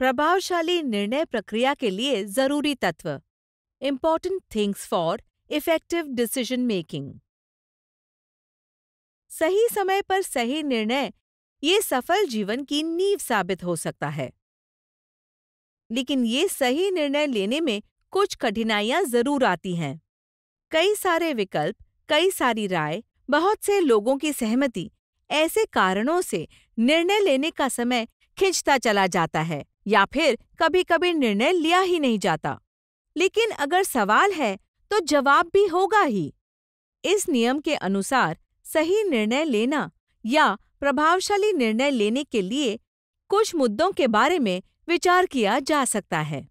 प्रभावशाली निर्णय प्रक्रिया के लिए जरूरी तत्व, important things for effective decision making. सही समय पर सही निर्णय, ये सफल जीवन की नींव साबित हो सकता है, लेकिन ये सही निर्णय लेने में कुछ कठिनाइयां जरूर आती हैं। कई सारे विकल्प, कई सारी राय, बहुत से लोगों की सहमति, ऐसे कारणों से निर्णय लेने का समय खिंचता चला जाता है या फिर कभी-कभी निर्णय लिया ही नहीं जाता। लेकिन अगर सवाल है तो जवाब भी होगा ही। इस नियम के अनुसार सही निर्णय लेना या प्रभावशाली निर्णय लेने के लिए कुछ मुद्दों के बारे में विचार किया जा सकता है।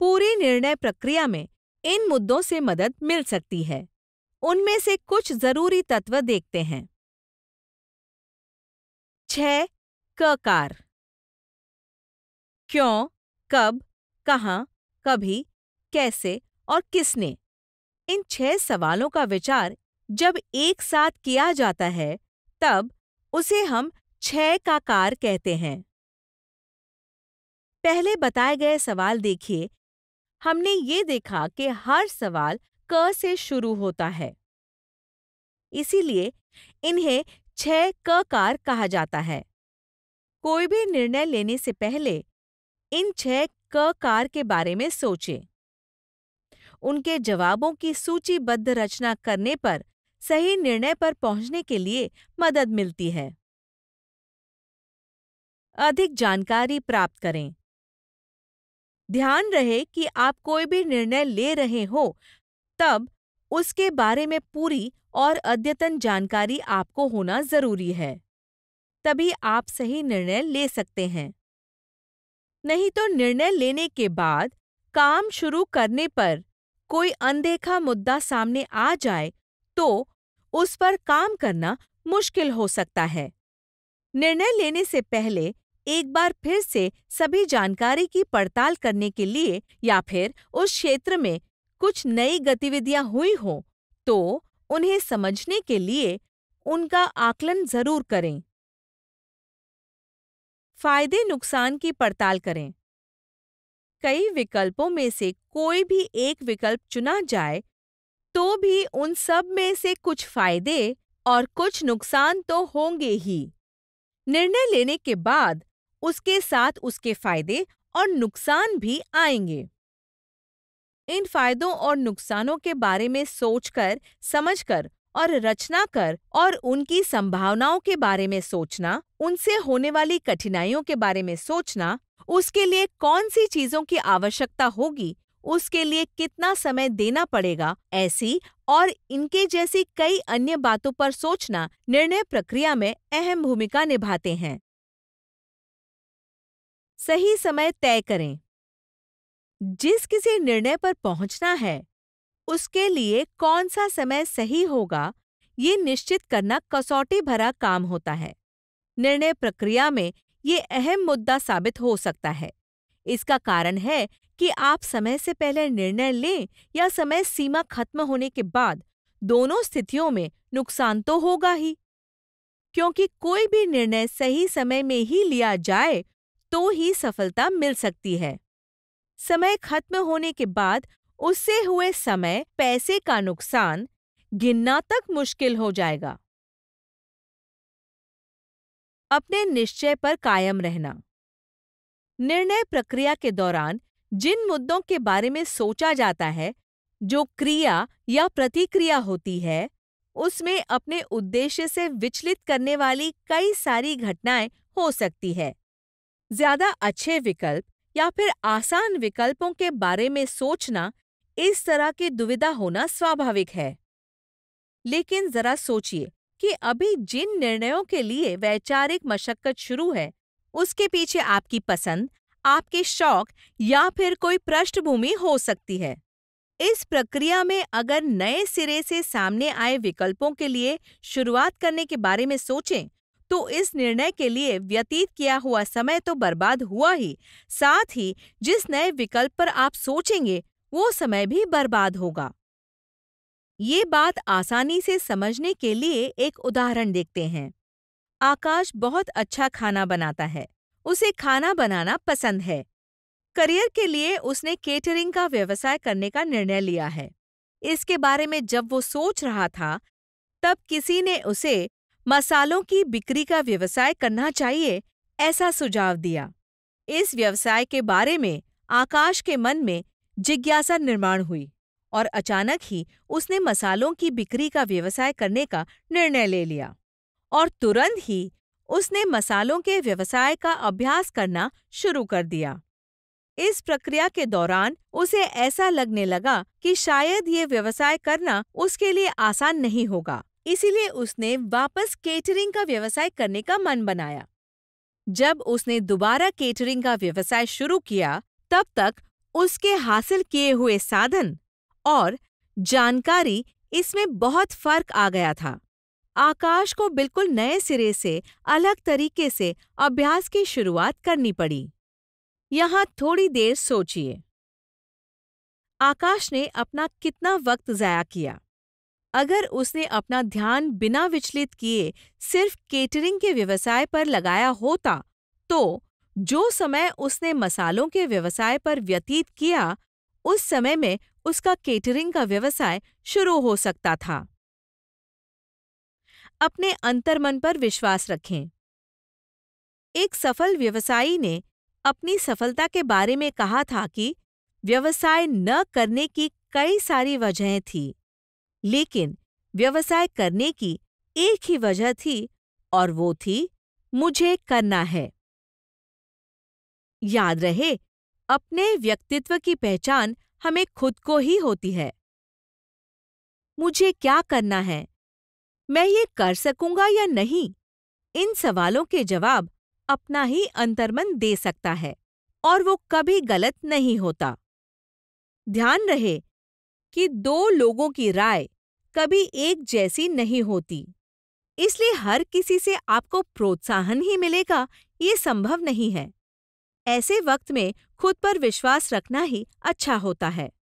पूरी निर्णय प्रक्रिया में इन मुद्दों से मदद मिल सकती है। उनमें से कुछ जरूरी तत्व देखते हैं। 6 ककार, क्यों, कब, कहाँ, कभी, कैसे और किसने। इन 6 सवालों का विचार जब एक साथ किया जाता है तब उसे हम 6 ककार कहते हैं। पहले बताए गए सवाल देखिए। हमने ये देखा कि हर सवाल क से शुरू होता है, इसीलिए इन्हें 6 ककार कहा जाता है। कोई भी निर्णय लेने से पहले इन 6 ककार के बारे में सोचें। उनके जवाबों की सूचीबद्ध रचना करने पर सही निर्णय पर पहुंचने के लिए मदद मिलती है। अधिक जानकारी प्राप्त करें। ध्यान रहे कि आप कोई भी निर्णय ले रहे हो तब उसके बारे में पूरी और अद्यतन जानकारी आपको होना जरूरी है, तभी आप सही निर्णय ले सकते हैं। नहीं तो निर्णय लेने के बाद काम शुरू करने पर कोई अनदेखा मुद्दा सामने आ जाए तो उस पर काम करना मुश्किल हो सकता है। निर्णय लेने से पहले एक बार फिर से सभी जानकारी की पड़ताल करने के लिए या फिर उस क्षेत्र में कुछ नई गतिविधियां हुई हों तो उन्हें समझने के लिए उनका आकलन जरूर करें। फायदे नुकसान की पड़ताल करें। कई विकल्पों में से कोई भी एक विकल्प चुना जाए तो भी उन सब में से कुछ फायदे और कुछ नुकसान तो होंगे ही। निर्णय लेने के बाद उसके साथ उसके फायदे और नुकसान भी आएंगे। इन फायदों और नुकसानों के बारे में सोचकर, समझकर और रचना कर और उनकी संभावनाओं के बारे में सोचना, उनसे होने वाली कठिनाइयों के बारे में सोचना, उसके लिए कौन सी चीजों की आवश्यकता होगी, उसके लिए कितना समय देना पड़ेगा, ऐसी और इनके जैसी कई अन्य बातों पर सोचना निर्णय प्रक्रिया में अहम भूमिका निभाते हैं। सही समय तय करें। जिस किसी निर्णय पर पहुंचना है उसके लिए कौन सा समय सही होगा, ये निश्चित करना कसौटी भरा काम होता है। निर्णय प्रक्रिया में ये अहम मुद्दा साबित हो सकता है। इसका कारण है कि आप समय से पहले निर्णय लें या समय सीमा खत्म होने के बाद, दोनों स्थितियों में नुकसान तो होगा ही, क्योंकि कोई भी निर्णय सही समय में ही लिया जाए तो ही सफलता मिल सकती है। समय खत्म होने के बाद उससे हुए समय, पैसे का नुकसान गिनना तक मुश्किल हो जाएगा। अपने निश्चय पर कायम रहना। निर्णय प्रक्रिया के दौरान जिन मुद्दों के बारे में सोचा जाता है, जो क्रिया या प्रतिक्रिया होती है, उसमें अपने उद्देश्य से विचलित करने वाली कई सारी घटनाएं हो सकती है। ज्यादा अच्छे विकल्प या फिर आसान विकल्पों के बारे में सोचना, इस तरह की दुविधा होना स्वाभाविक है। लेकिन जरा सोचिए कि अभी जिन निर्णयों के लिए वैचारिक मशक्कत शुरू है, उसके पीछे आपकी पसंद, आपके शौक या फिर कोई पृष्ठभूमि हो सकती है। इस प्रक्रिया में अगर नए सिरे से सामने आए विकल्पों के लिए शुरुआत करने के बारे में सोचें तो इस निर्णय के लिए व्यतीत किया हुआ समय तो बर्बाद हुआ ही, साथ ही जिस नए विकल्प पर आप सोचेंगे वो समय भी बर्बाद होगा। ये बात आसानी से समझने के लिए एक उदाहरण देखते हैं। आकाश बहुत अच्छा खाना बनाता है। उसे खाना बनाना पसंद है। करियर के लिए उसने केटरिंग का व्यवसाय करने का निर्णय लिया है। इसके बारे में जब वो सोच रहा था तब किसी ने उसे मसालों की बिक्री का व्यवसाय करना चाहिए ऐसा सुझाव दिया। इस व्यवसाय के बारे में आकाश के मन में जिज्ञासा निर्माण हुई और अचानक ही उसने मसालों की बिक्री का व्यवसाय करने का निर्णय ले लिया और तुरंत ही उसने मसालों के व्यवसाय का अभ्यास करना शुरू कर दिया। इस प्रक्रिया के दौरान उसे ऐसा लगने लगा कि शायद ये व्यवसाय करना उसके लिए आसान नहीं होगा, इसीलिए उसने वापस केटरिंग का व्यवसाय करने का मन बनाया। जब उसने दोबारा केटरिंग का व्यवसाय शुरू किया तब तक उसके हासिल किए हुए साधन और जानकारी इसमें बहुत फर्क आ गया था। आकाश को बिल्कुल नए सिरे से अलग तरीके से अभ्यास की शुरुआत करनी पड़ी। यहाँ थोड़ी देर सोचिए, आकाश ने अपना कितना वक्त जाया किया। अगर उसने अपना ध्यान बिना विचलित किए सिर्फ केटरिंग के व्यवसाय पर लगाया होता तो जो समय उसने मसालों के व्यवसाय पर व्यतीत किया उस समय में उसका केटरिंग का व्यवसाय शुरू हो सकता था। अपने अंतर्मन पर विश्वास रखें। एक सफल व्यवसायी ने अपनी सफलता के बारे में कहा था कि व्यवसाय न करने की कई सारी वजहें थीं, लेकिन व्यवसाय करने की एक ही वजह थी और वो थी मुझे करना है। याद रहे, अपने व्यक्तित्व की पहचान हमें खुद को ही होती है। मुझे क्या करना है, मैं ये कर सकूंगा या नहीं, इन सवालों के जवाब अपना ही अंतर्मन दे सकता है और वो कभी गलत नहीं होता। ध्यान रहे कि दो लोगों की राय कभी एक जैसी नहीं होती, इसलिए हर किसी से आपको प्रोत्साहन ही मिलेगा ये संभव नहीं है। ऐसे वक्त में खुद पर विश्वास रखना ही अच्छा होता है।